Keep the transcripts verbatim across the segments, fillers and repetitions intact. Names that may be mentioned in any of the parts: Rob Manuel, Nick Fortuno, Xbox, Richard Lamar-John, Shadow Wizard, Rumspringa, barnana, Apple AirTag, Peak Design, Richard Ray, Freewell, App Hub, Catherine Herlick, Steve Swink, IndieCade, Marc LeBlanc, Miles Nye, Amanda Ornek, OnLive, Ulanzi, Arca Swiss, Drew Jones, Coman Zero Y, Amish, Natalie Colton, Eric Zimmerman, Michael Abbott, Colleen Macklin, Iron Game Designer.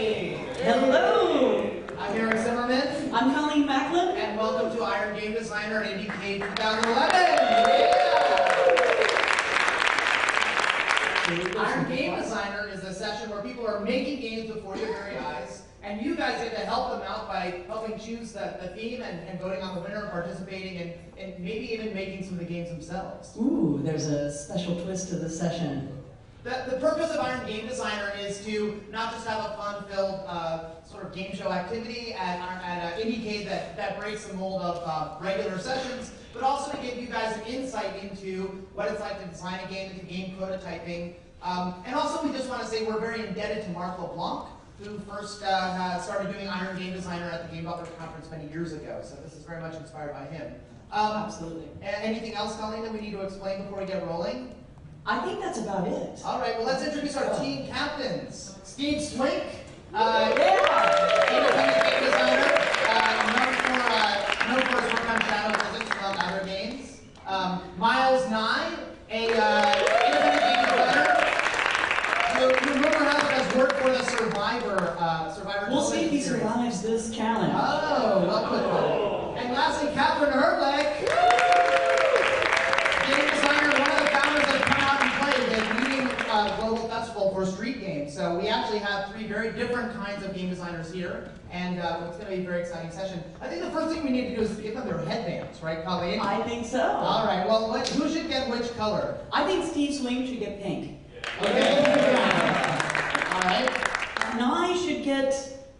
Hey! Hello! I'm Eric Zimmerman. I'm Colleen Macklin. And welcome to Iron Game Designer and IndieCade twenty eleven! Yeah! Iron Game Designer is a session where people are making games before your very eyes, and you guys get to help them out by helping choose the, the theme and, and voting on the winner and participating and, and maybe even making some of the games themselves. Ooh, there's a special twist to the session. The, the purpose of Iron Game Designer is to not just have a fun-filled uh, sort of game show activity at, at uh, IndieCade that, that breaks the mold of uh, regular sessions, but also to give you guys an insight into what it's like to design a game and to game prototyping. Um, and also we just want to say we're very indebted to Marc LeBlanc, who first uh, started doing Iron Game Designer at the Game Authors Conference many years ago, so this is very much inspired by him. Um, Absolutely. Anything else, Colleen, that we need to explain before we get rolling? I think that's about it. All right, well, let's introduce our team captains. Steve Swink, uh, yeah. independent game designer, uh, known, for, uh, known for his work on Shadow Wizard and other games. Um, Miles Nye, a uh, independent game designer, who, who rumor has it has worked for the Survivor. Uh, Survivor we'll see if he series. survives this challenge. Oh, well put. Oh. And lastly, Catherine Herlick. For street games. So we actually have three very different kinds of game designers here, and uh, it's going to be a very exciting session. I think the first thing we need to do is give them their headbands, right, Colleen? I think so. All right, well, what, who should get which color? I think Steve Swing should get pink. Yeah. Okay. Yeah. All right. And I should get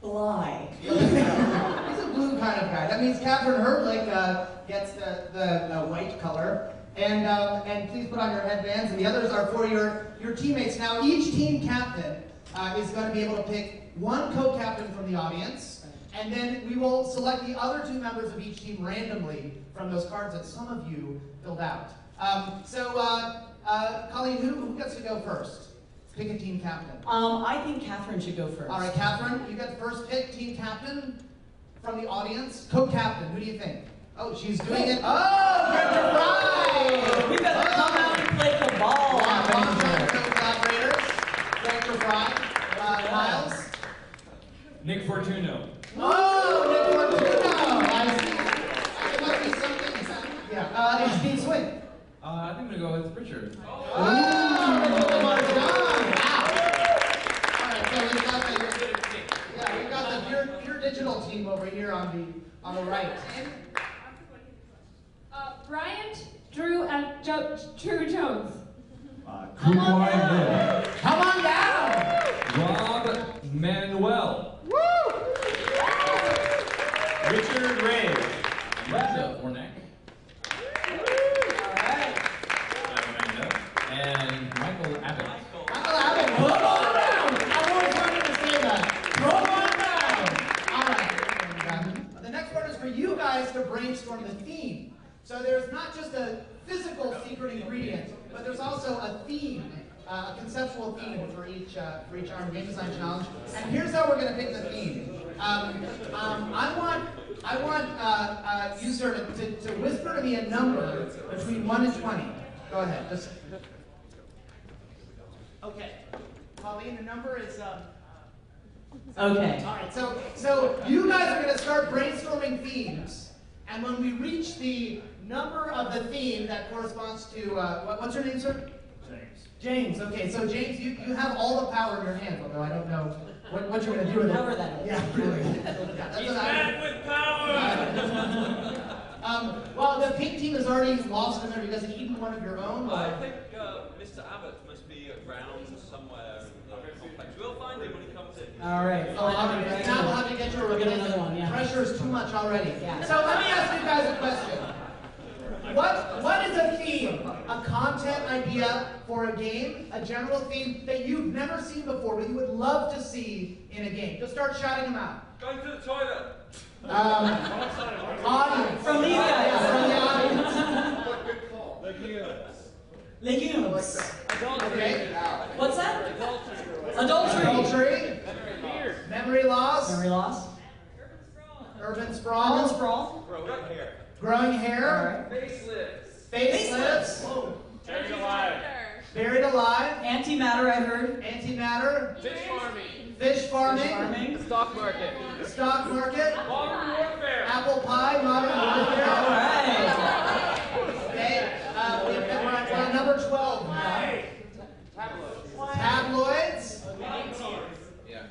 Bly. He's a blue kind of guy. That means Catherine Herlick uh, gets the, the, the white color. And, um, and please put on your headbands, and the others are for your, your teammates. Now, each team captain uh, is going to be able to pick one co-captain from the audience, and then we will select the other two members of each team randomly from those cards that some of you filled out. Um, so, uh, uh, Colleen, who, who gets to go first? Pick a team captain. Um, I think Catherine should go first. All right, Catherine, you got the first pick, team captain from the audience. Co-captain, who do you think? Oh, she's doing it. Oh, Richard Ray! We better oh. come out and play the ball. Long-time collaborators. Director Fry. Uh, Miles. Nick Fortuno. Oh, Nick Fortuno! I see. It must be something. something. Yeah. Uh, and Steve Swing. Uh, I think I'm gonna go with Richard. Oh, oh, Richard Lamar-John. Wow. All right, so we've got the yeah, we've got the pure, pure digital team over here on the on the right. Bryant, Drew, and jo Drew Jones. Uh, Come on down. Come on down. Rob Manuel. Woo! Richard Ray. Amanda Ornek. All right. Amanda. And Michael Abbott. Michael, Michael Abbott. Come on down. I always wanted to say that. Come on down. All right. The next part is for you guys to brainstorm the theme. So there's not just a physical secret ingredient, but there's also a theme, uh, a conceptual theme for each uh, for each Iron Game Design Challenge. And here's how we're going to pick the theme. Um, um, I want I want uh, uh, you sort of to, to whisper to me a number between one and twenty. Go ahead. Just okay. Colleen, the number is. Um... Okay. All right. So so you guys are going to start brainstorming themes. And when we reach the number of the theme that corresponds to, uh, what, what's your name, sir? James. James, okay, so James, you, you have all the power in your hand, although I don't know what, what you're going to do with it. Power that is. Yeah, really. Yeah, he's mad with power! um, well, the pink team is already lost in there because it's eaten one of your own. Well, I think uh, Mister Abbott must be around somewhere in the complex. We'll find him when he comes in. All right. Oh, all right. Right. Now we'll have to get you a replacement. Pressure is too much already. Yeah. So let me ask you guys a question. What, what is a theme, a content idea for a game, a general theme that you've never seen before, but you would love to see in a game? Just start shouting them out. Going to the toilet. Um, audience. From these guys. Yeah, from the audience. What good call? Legumes. Legumes. Okay. What's that? Adultery. Adultery. Memory loss. Memory loss. Urban sprawl. Urban sprawl. Growing hair. Growing hair. Right. Facelifts. Facelifts. Whoa. Buried alive. Buried alive. Antimatter, I heard. Antimatter. Fish farming. Fish farming. Fish farming. Stock market. Stock market. Modern warfare. Apple pie. Modern warfare. All right. Okay. Uh, we, we're on, we're on number twelve. Right. Tabloids. Tabloids. Tabloids. Yeah.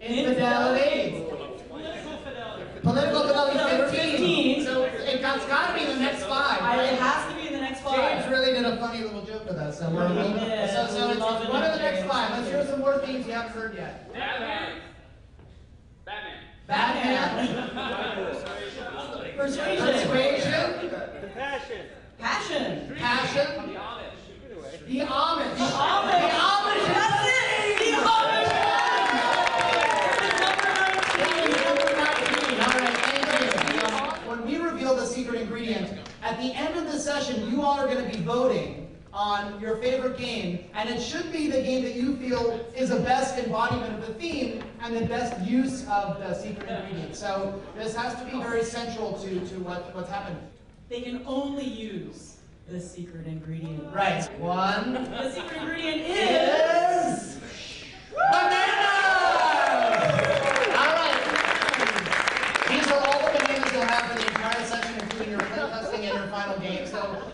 Infidelity. Political fidelity. Political fidelity. fifteen. So it got, it's got to be the next five. Right? It has to be the next five. James really did a funny little joke with us. So we're. Little, yeah, so so it's one of the next five. Let's hear some more themes you haven't heard yet. Batman. Batman. Batman. Persuasion. Persuasion. Persuasion. Passion. Passion. Passion. The Amish. The Amish. The Amish. That's it. The Amish. The secret ingredient. At the end of the session, you all are going to be voting on your favorite game, and it should be the game that you feel is the best embodiment of the theme and the best use of the secret ingredient. So this has to be very central to, to what, what's happened. They can only use the secret ingredient. Right. One. The secret ingredient is... is... banana!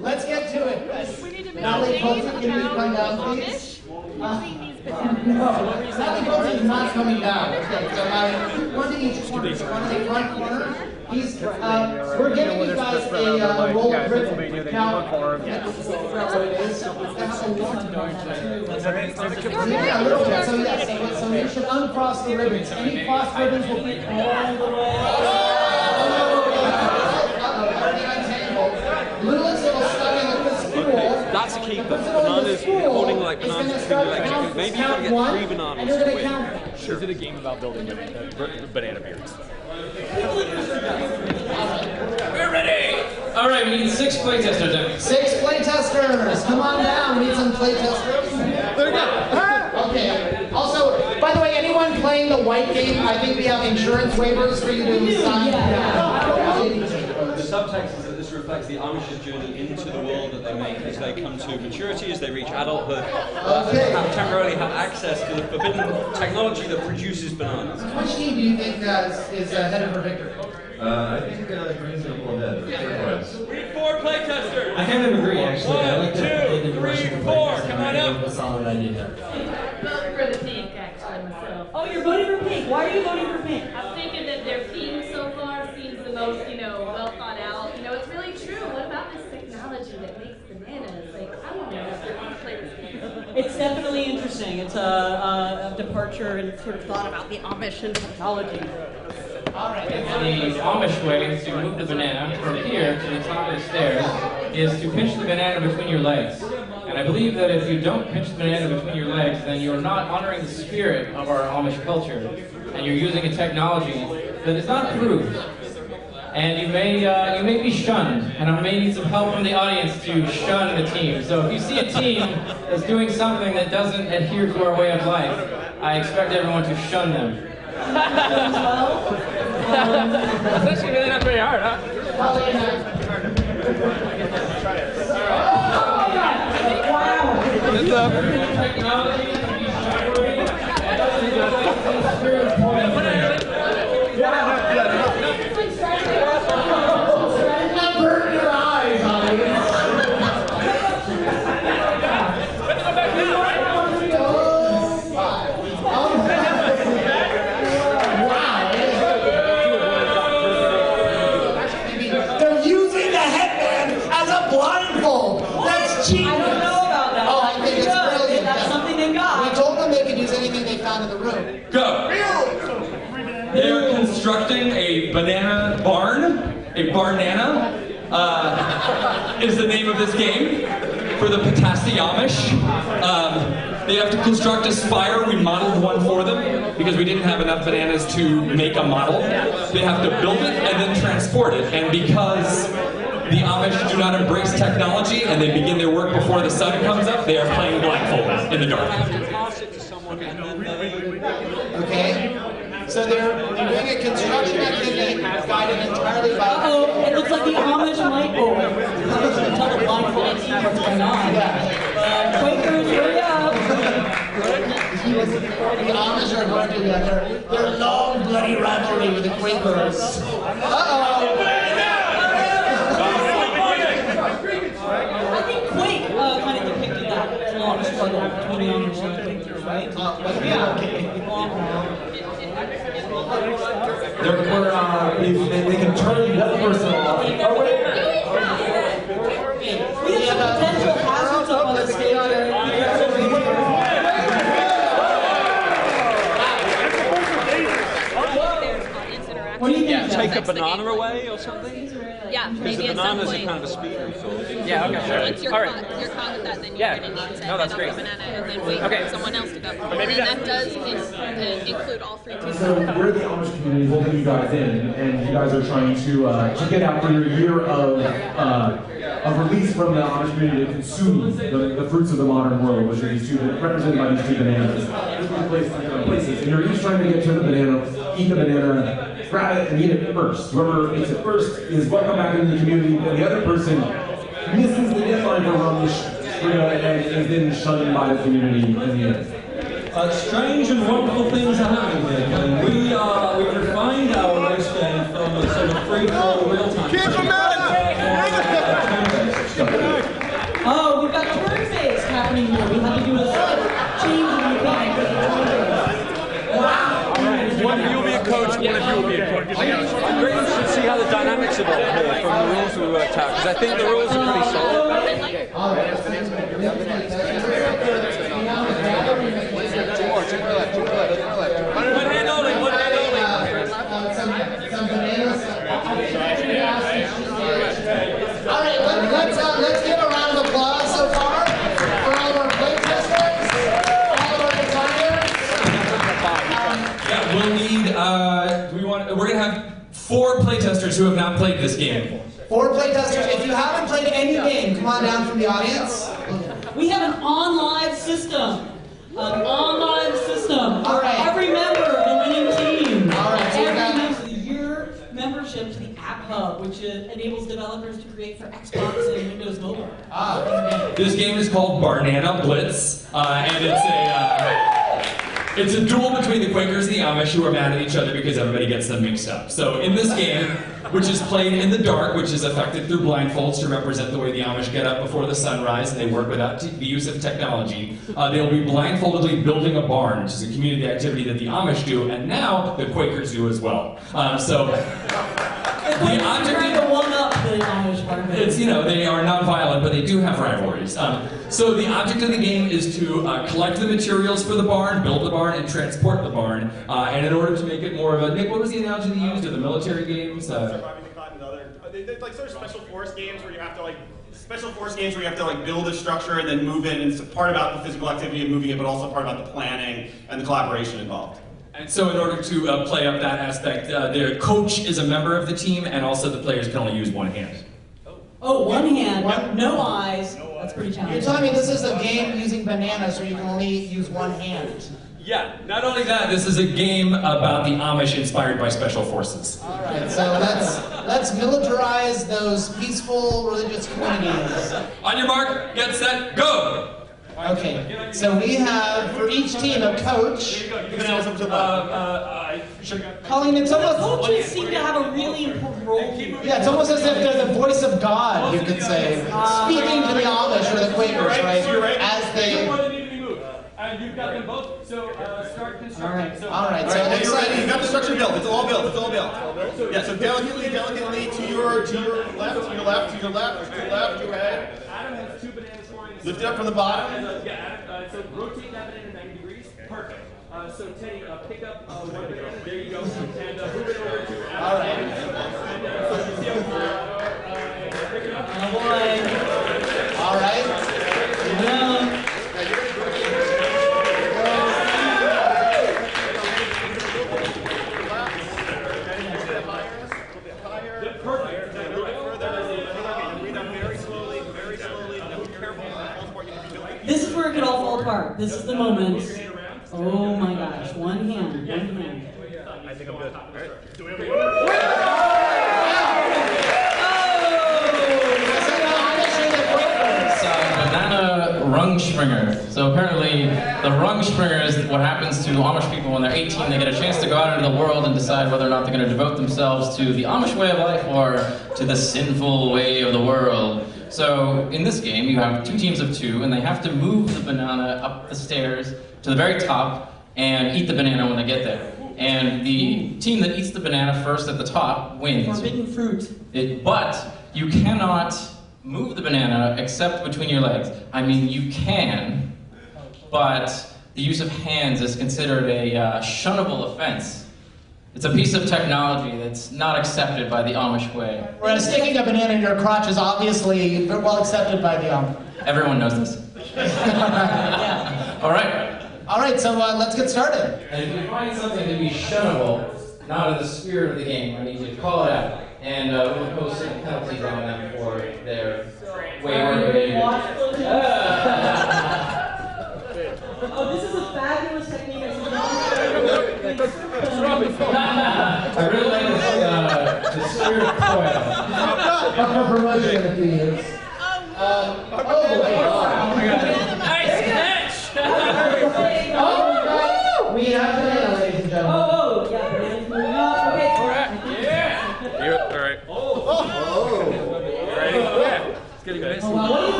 Let's get to it. We need to make Natalie Colton, can you come down, please? Uh, no, Natalie Colton is not coming down. Okay, so uh, one in each corner. So one in the front corner. He's, uh, we're giving you guys a uh, roll of ribbon. Now, this is what it is. That's a lot of ribbon. Yeah, a little bit. So yes, so you should uncross the ribbons. Any crossed ribbons will be all the way. That's a keeper. Bananas holding like bananas between your legs. Like, maybe you can get three bananas to win. Sure. Is it a game about building banana beards? We're ready! Alright, we need six playtesters now. Six playtesters! Come on down, we need some playtesters. There we go! Okay. Also, by the way, anyone playing the white game, I think we have insurance waivers for you to sign. The subtext is that this reflects the Amish's journey into the world that they make as they come to maturity, as they reach adulthood, uh, okay. and temporarily have access to the forbidden technology that produces bananas. Which team do you think uh, is uh, headed for victory? Uh, I think uh, Green's going to pull that. Read four, playtesters! I kind of agree, actually. One, I like two, the, the three, four, come on up! A solid idea. I'm voting for the pink, actually. So. Oh, you're voting for pink? Why are you voting for pink? I'm thinking that their theme so far seems the most, you know, well thought out. That makes bananas, like, I don't know if they want to play this game. It's definitely interesting. It's a, a, a departure and sort of thought about the Amish and technology. All right. It's the Amish way to move the banana from here to the top of the stairs is to pinch the banana between your legs. And I believe that if you don't pinch the banana between your legs, then you're not honoring the spirit of our Amish culture, and you're using a technology that is not approved. And you may uh, you may be shunned, and I may need some help from the audience to shun the team. So if you see a team that's doing something that doesn't adhere to our way of life, I expect everyone to shun them. That's actually really not very hard, huh? Constructing a banana barn, a barnana, uh, is the name of this game for the Patasti Amish. Um, they have to construct a spire. We modeled one for them because we didn't have enough bananas to make a model. They have to build it and then transport it. And because the Amish do not embrace technology and they begin their work before the sun comes up, they are playing blindfolded in the dark. Okay. So they're doing a construction activity guided entirely by... Uh-oh, it looks like the Amish Michael. There's a ton of blindfolded team what's going on. Quakers, hurry up! The Amish are going together. Their long bloody rivalry with the Quakers. Uh-oh! I think Quake uh, kind of depicted that long struggle between Amish and Quakers, right? Uh, yeah. Okay. They're quarter hour. They, they can turn one person off. Oh, wait. We have the potential hazards up on the stage there. What do you yeah, think? Take a banana away or something? Yeah, maybe the bananas are kind of a speaker. So. Yeah, okay. Once you're, all right. caught, you're caught with that, then you're yeah. going to need to no, that's great. Banana and then wait okay. for someone else to go. But maybe and that, that does in, uh, include all three people. So we're the Amish community holding you guys in, and you guys are trying to uh, to get after your year of uh, of release from the Amish community to consume the, the fruits of the modern world, which are these two, represented by these two bananas. Places, and you're each trying to get to the banana, eat the banana, grab it and eat it first. Whoever eats it first is welcome back into the community, but the other person misses the deadline for Rumspringa and is then shunned by the community in the end. Uh, strange and wonderful things are happening here, and we are, we've refined our race game from a sort of free-for-all real-time. Keep them out! Oh, we've got turn-based happening here. We have to do a change in the game. One of you will be a coach, one of you will be a coach. I'm very interested to see how the dynamics evolve here from the rules we worked out, because I think the rules are pretty solid. All right, let's, uh, let's give a round of applause so far. We'll need, uh, we want, we're going to have four playtesters who have not played this game. Four playtesters. If you haven't played any game, come on down from the audience. We have an OnLive system. An OnLive system. All right. Every member of the winning team. All right. So every member of the year membership to the App Hub, which uh, enables developers to create for Xbox and Windows Mobile. Ah. This game is called Banana Blitz, uh, and it's a... Uh, It's a duel between the Quakers and the Amish who are mad at each other because everybody gets them mixed up. So in this game, which is played in the dark, which is affected through blindfolds to represent the way the Amish get up before the sunrise and they work without the use of technology, uh, they'll be blindfoldedly building a barn, which is a community activity that the Amish do, and now the Quakers do as well. Um, so the object is the one up the Amish barn. It's, you know, they are non-violent, but they do have rivalries. Um, So the object of the game is to uh, collect the materials for the barn, build the barn, and transport the barn. Uh, and in order to make it more of a... Nick, what was the analogy they used of the military games? Uh, Surviving the Cotton and other... They, they, like sort of special force games where you have to like... Special force games where you have to like build a structure and then move it. And it's part about the physical activity of moving it, but also part about the planning and the collaboration involved. And so in order to uh, play up that aspect, uh, the coach is a member of the team, and also the players can only use one hand. Oh, one hand, one, no eyes. No, that's pretty challenging. You're telling me this is a game using bananas where you can only use one hand? Yeah, not only that, this is a game about the Amish inspired by special forces. All right, so let's, let's militarize those peaceful religious communities. On your mark, get set, go! Okay, so we have, for each team, a coach. You can answer to the left. Colleen, it's almost... Coaches seem to have a really important role. Yeah, it's almost as if they're the voice of God, you could say. Uh, Speaking to the Amish or the Quakers, right? As they... You've got them both, so start construction. All right, so it looks like... You've got the structure built. It's all built. It's all built. Yeah, so delicately, delicately, to your left, to your left, to your left, to your left, go ahead. Adam has two bananas. Lift it up from the bottom. Uh, yeah, uh, so rotate that banana ninety degrees. Perfect. Uh, so Teddy, uh, pick up uh, one banana. There you go. And uh, move it over to Adam. All right. And uh, so you see how cool uh, and pick it up. Oh boy. All right. Yeah. It all fall apart. This is the moment. Oh my gosh. One hand. One hand. I think I'm good. All right. Do we have a oh! Banana rung Rumspringa. So apparently, the Rumspringa is what happens to Amish people when they're eighteen. They get a chance to go out into the world and decide whether or not they're going to devote themselves to the Amish way of life or to the sinful way of the world. So in this game, you have two teams of two, and they have to move the banana up the stairs to the very top and eat the banana when they get there. And the team that eats the banana first at the top wins. Forbidden fruit. It, but you cannot move the banana except between your legs. I mean, you can, but the use of hands is considered a uh, shunnable offense. It's a piece of technology that's not accepted by the Amish way. Whereas sticking a banana in your crotch is obviously well accepted by the Amish. Everyone knows this. Yeah. All right. All right, so uh, let's get started. And if you find something to be shunnable, not in the spirit of the game, I need you to call it out. And uh, we'll impose certain penalties on them for their wayward behavior. Oh, this is a fabulous technique. I really like this, uh, the spirit of coil. Oh, my God. Nice catch! Oh, we have banana, ladies and gentlemen. Oh, yeah.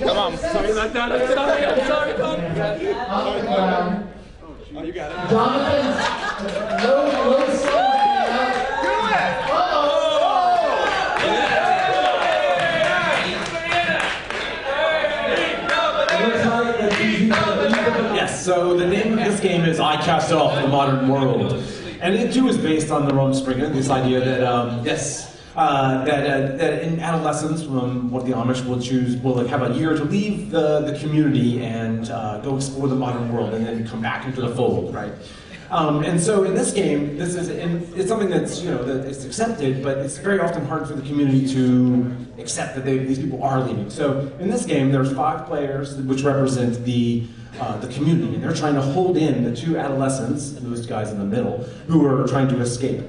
Come on, something like that. I'm sorry, I'm sorry, Tom. Oh, you got it. Jonathan's low, low, slow. Do it! Uh-oh! Yes, so the name of this game is I Cast Off, the Modern World. And it too is based on the Rumspringa, this idea that, um, yes, Uh, that, uh, that in adolescence, um, what the Amish will choose, will like, have a year to leave the, the community and uh, go explore the modern world and then come back into the fold, right? Um, and so in this game, this is in, it's something that's, you know, that it's accepted, but it's very often hard for the community to accept that they, these people are leaving. So in this game, there's five players which represent the Uh, the community, and they're trying to hold in the two adolescents, and those guys in the middle, who are trying to escape.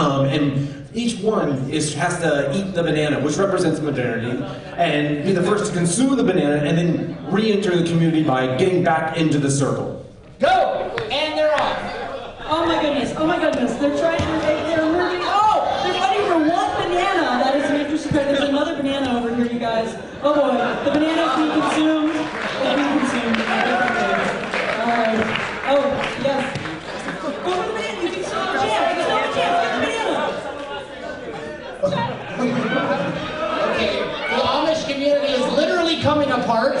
Um, and each one is, has to eat the banana, which represents modernity, and be the first to consume the banana, and then re-enter the community by getting back into the circle. Go! And they're off! Oh my goodness, oh my goodness, they're trying to, they, they're moving, oh! They're fighting for one banana! That is an interesting part. There's another banana over here, you guys. Oh boy, the banana's being consumed, they're being consumed. Alright, oh, yes. Coming apart uh,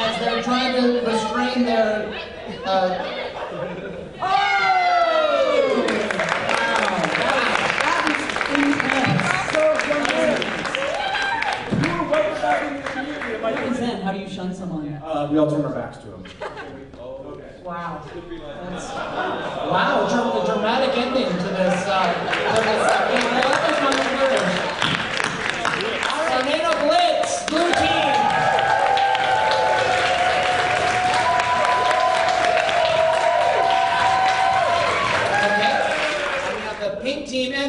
as they're trying to restrain their. Uh... Oh! Wow! That is intense. Who went back into the community? What is that? How do you shun someone? Uh, we all turn our backs to them. Wow. That's... Wow! Dr- the dramatic ending to this. Uh, to this uh,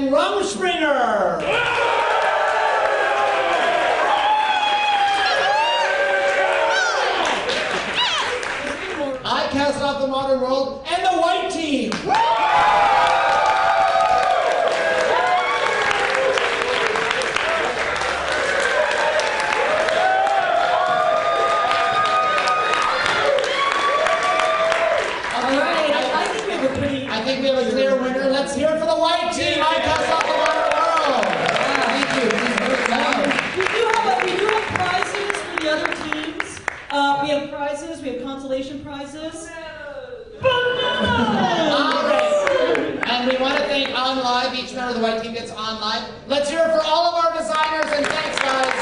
Rumspringa! I Cast Off, the Modern World, and the white team! Prizes. Right. And we want to thank OnLive. Each member of the white team gets OnLive. Let's hear it for all of our designers, and thanks, guys.